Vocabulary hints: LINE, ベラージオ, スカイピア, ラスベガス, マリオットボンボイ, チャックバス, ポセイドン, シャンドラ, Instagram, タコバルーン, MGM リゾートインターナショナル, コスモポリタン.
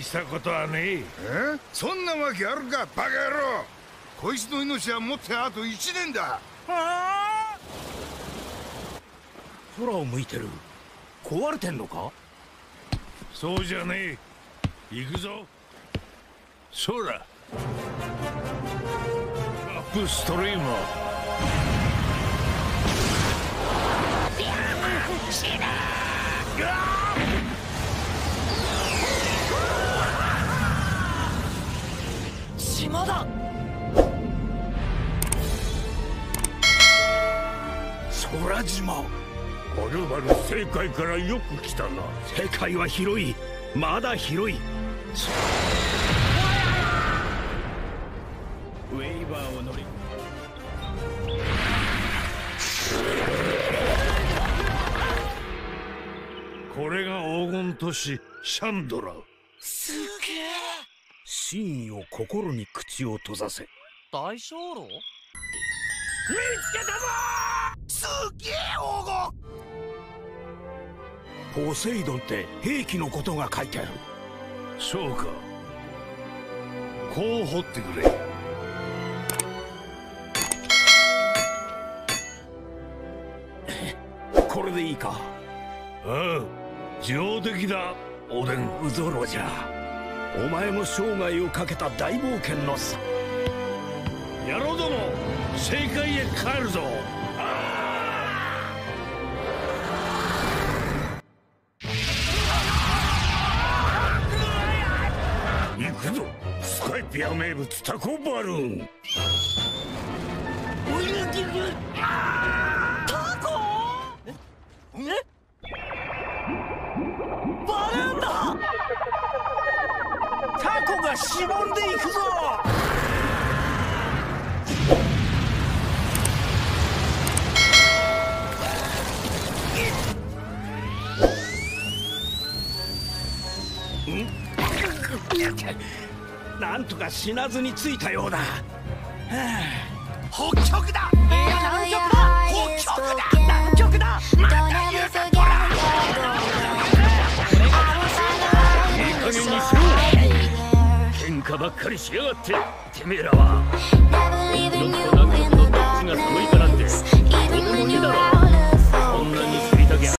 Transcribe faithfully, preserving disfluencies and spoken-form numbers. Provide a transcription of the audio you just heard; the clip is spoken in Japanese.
したことはねえ。え？そんなわけあるか、バカ野郎。こいつの命はもってあといちねんだ。はあ？空を向いてる。壊れてんのか？そうじゃねえ。行くぞ。空。アップストリーマー。死ねー！島だ。空島。はるばる正解からよく来たな。世界は広い。まだ広い。ウェイバーを乗り。これが黄金都市シャンドラ。すげえ。真意を心に口を閉ざせ。大鐘楼見つけたぞー。すげえ黄金。ポセイドンって兵器のことが書いてある。そうか。こう掘ってくれ。これでいいか。ああ、上出来だ。おでんうぞろじゃ。お前も生涯をかけた大冒険のさ。野郎ども、正解へ帰るぞ。行くぞ、スカイピア名物タコバルーン。タコ？え？バルーンだ。タコがしぼんでいくぞ。なんとか死なずについたようだ。はあ、北極だ。南極だ。北極だ。南極だ。また言うか。いい加減にせよ。ばっかりしやがって、てめえらは。どっちと南極のどっちがすごいかなんて、本当にだろ。